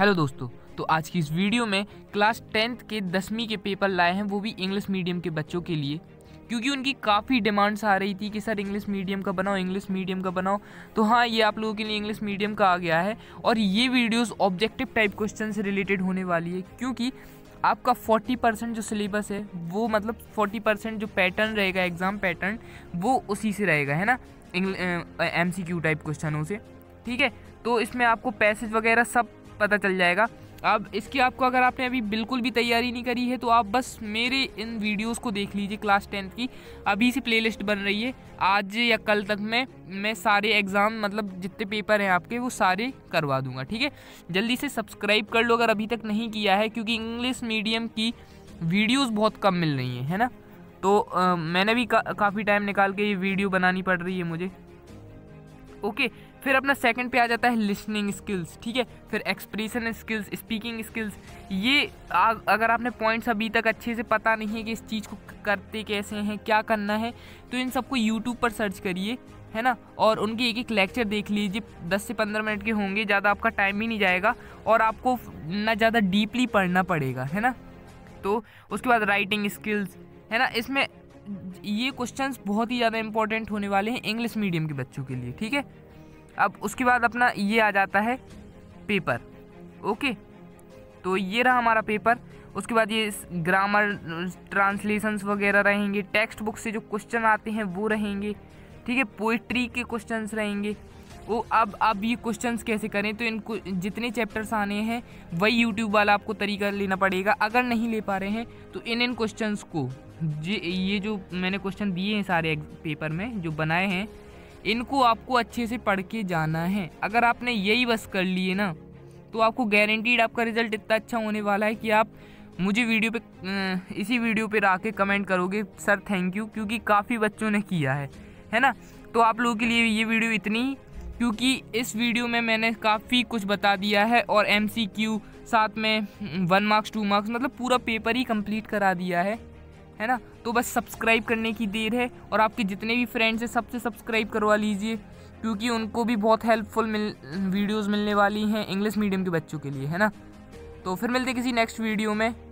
Hello दोस्तों, तो आज की इस वीडियो में क्लास 10th के 10वीं के पेपर लाए हैं, वो भी इंग्लिश मीडियम के बच्चों के लिए, क्योंकि उनकी काफ़ी डिमांड्स आ रही थी कि सर इंग्लिश मीडियम का बनाओ, इंग्लिश मीडियम का बनाओ। तो हाँ, ये आप लोगों के लिए इंग्लिश मीडियम का आ गया है और ये वीडियोज़ ऑब्जेक्टिव टाइप क्वेश्चन से रिलेटेड होने वाली है, क्योंकि आपका 40% जो सिलेबस है वो मतलब 40% जो पैटर्न रहेगा, एग्ज़ाम पैटर्न, वो उसी से रहेगा, है ना, MCQ टाइप क्वेश्चनों से। ठीक है, तो इसमें आपको पैसेज वगैरह सब पता चल जाएगा। अब इसकी आपको, अगर आपने अभी बिल्कुल भी तैयारी नहीं करी है, तो आप बस मेरे इन वीडियोस को देख लीजिए क्लास 10th की। अभी से प्लेलिस्ट बन रही है, आज या कल तक मैं सारे एग्ज़ाम मतलब जितने पेपर हैं आपके वो सारे करवा दूंगा। ठीक है, जल्दी से सब्सक्राइब कर लो अगर अभी तक नहीं किया है, क्योंकि इंग्लिश मीडियम की वीडियोज़ बहुत कम मिल रही हैं, है ना। तो मैंने भी काफ़ी टाइम निकाल के ये वीडियो बनानी पड़ रही है मुझे। ओके, फिर अपना सेकंड पे आ जाता है लिसनिंग स्किल्स। ठीक है, फिर एक्सप्रेशन स्किल्स, स्पीकिंग स्किल्स। ये अगर आपने पॉइंट्स अभी तक अच्छे से पता नहीं है कि इस चीज़ को करते कैसे हैं, क्या करना है, तो इन सबको यूट्यूब पर सर्च करिए, है ना, और उनके एक एक लेक्चर देख लीजिए। 10 से 15 मिनट के होंगे, ज़्यादा आपका टाइम ही नहीं जाएगा और आपको ना ज़्यादा डीपली पढ़ना पड़ेगा, है ना। तो उसके बाद राइटिंग स्किल्स, है ना, इसमें ये क्वेश्चंस बहुत ही ज़्यादा इंपॉर्टेंट होने वाले हैं इंग्लिश मीडियम के बच्चों के लिए। ठीक है, अब उसके बाद अपना ये आ जाता है पेपर। ओके, तो ये रहा हमारा पेपर। उसके बाद ये ग्रामर, ट्रांसलेशंस वगैरह रहेंगे, टेक्स्ट बुक से जो क्वेश्चन आते हैं वो रहेंगे। ठीक है, पोइट्री के क्वेश्चंस रहेंगे। वो अब ये क्वेश्चंस कैसे करें, तो इनको जितने चैप्टर्स आने हैं वही YouTube वाला आपको तरीका लेना पड़ेगा। अगर नहीं ले पा रहे हैं तो इन क्वेश्चंस को, ये जो मैंने क्वेश्चन दिए हैं सारे पेपर में जो बनाए हैं, इनको आपको अच्छे से पढ़ के जाना है। अगर आपने यही बस कर लिए ना, तो आपको गारंटीड आपका रिजल्ट इतना अच्छा होने वाला है कि आप मुझे वीडियो पे, इसी वीडियो पे आके कमेंट करोगे सर थैंक यू, क्योंकि काफ़ी बच्चों ने किया है ना। तो आप लोगों के लिए ये वीडियो इतनी ही, क्योंकि इस वीडियो में मैंने काफ़ी कुछ बता दिया है और MCQ साथ में 1 मार्क्स 2 मार्क्स, मतलब पूरा पेपर ही कंप्लीट करा दिया है ना। तो बस सब्सक्राइब करने की देर है और आपके जितने भी फ्रेंड्स हैं सबसे सब्सक्राइब करवा लीजिए, क्योंकि उनको भी बहुत हेल्पफुल वीडियोस मिलने वाली हैं इंग्लिश मीडियम के बच्चों के लिए, है ना। तो फिर मिलते किसी नेक्स्ट वीडियो में।